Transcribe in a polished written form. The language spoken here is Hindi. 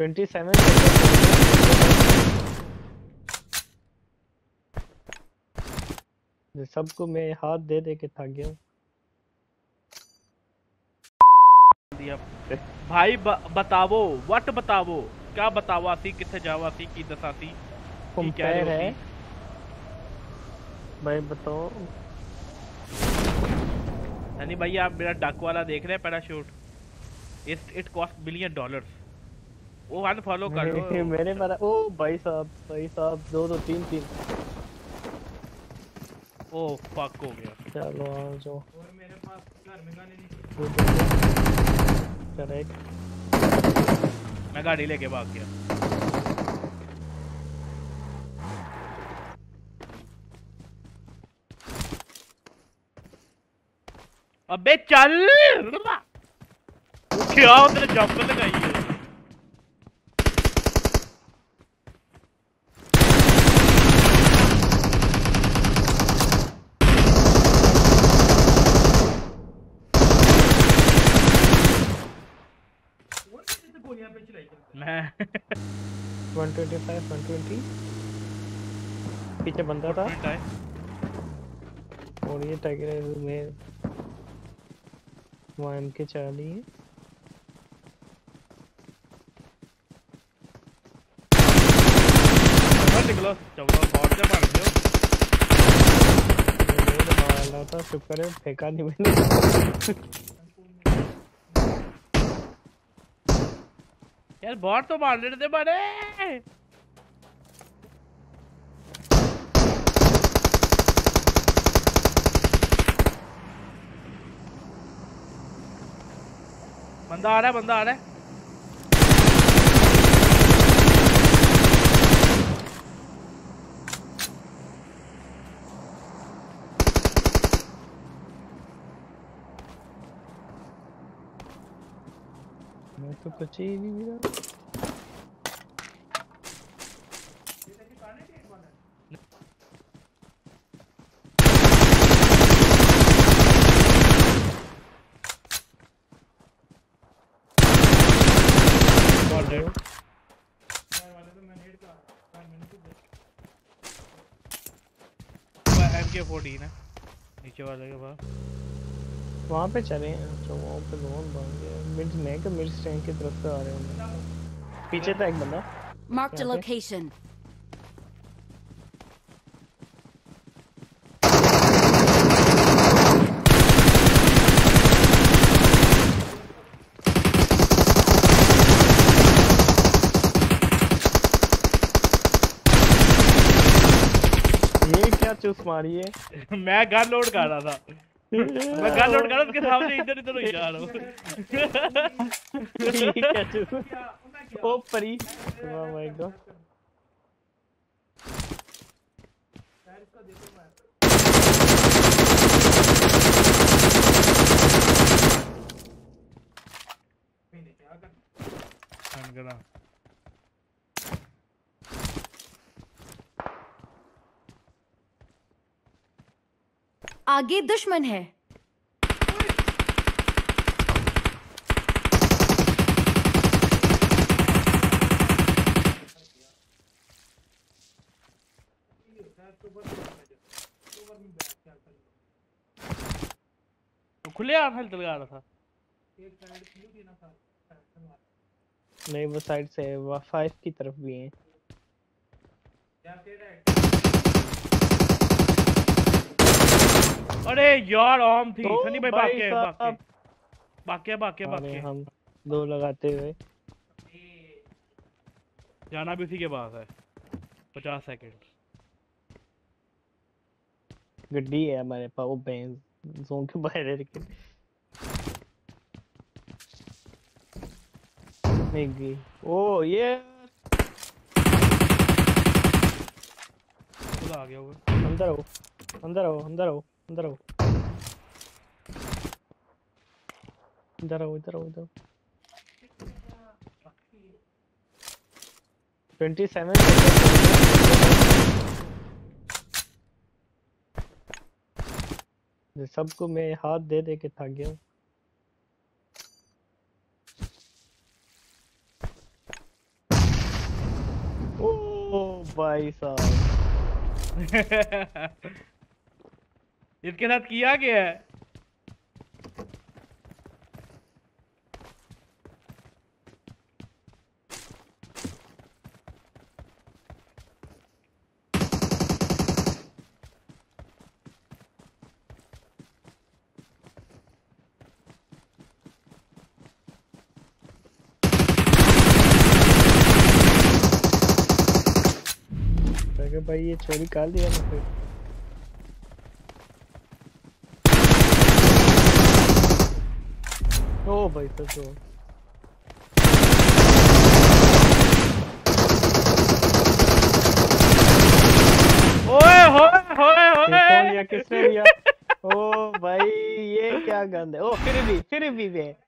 27. सबको मैं हाथ दे दे के थक गया हूँ भाई। बताओ व्हाट बताओ क्या बतावा सी किथे जावा सी की दसा सी कंपेयर है भाई बताओ। यानी भाई आप मेरा डक वाला देख रहे हैं पैराशूट इट कॉस्ट $1 बिलियन। वो अनफॉलो कर दो मेरे पर। ओ भाई साहब 2 3 ओ फक हो गया। चलो आओ जो और मेरे पास घर में गाने नहीं। चल एक मैं गाड़ी लेके भाग गया। अबे चल क्या तेरे जंप लगाई है। मैं 125 120 पीछे बंदा था और ये टाइगर है में वाइन के चाली है। निकलो चलो बहुत से मार दो। मारा था शुक्र है फेंका नहीं मैंने यार बॉट तो मार लेते बड़े। बंदा आ रहा है तो बचे ही नहीं मेरा। MK14 है नीचे वाले के पास। वहाँ पे चले हैं वहाँ पे लोन बन गया। मिड नेक मिड स्टैंड की तरफ से आ रहे हैं। पीछे था एक बंदा। Mark the location. ये क्या चूस मारी है। मैं गन लोड कर रहा था। मैं गन लोड कर उसके सामने इधर हो जा रहा हूं। ओ परी ओ माय गॉड। यार इसको देखो मैं नहीं क्या कर अंगड़ा। आगे दुश्मन है। खुले आप हल लगा रहा था। नहीं वो साइड से है 5 की तरफ भी है। अरे यार आम थी सनी भाई बाकी हम 2 लगाते हुए जाना भी उसी के पास है। 50 सेकंड गड्डी है हमारे पास। वो बेंज जोन के बाहर है लेकिन नहीं गई। ओ ये आ गया वो अंदर आओ 27 सबको मैं हाथ दे दे के थक गया हूँ। इसके साथ किया क्या है? भाई ये चोरी निकाल दिया मुझे। ओ भाई तो जो ओए होए होए होए कौन लिया किसने लिया? ओ भाई ये क्या गंद है। ओ फिर भी वे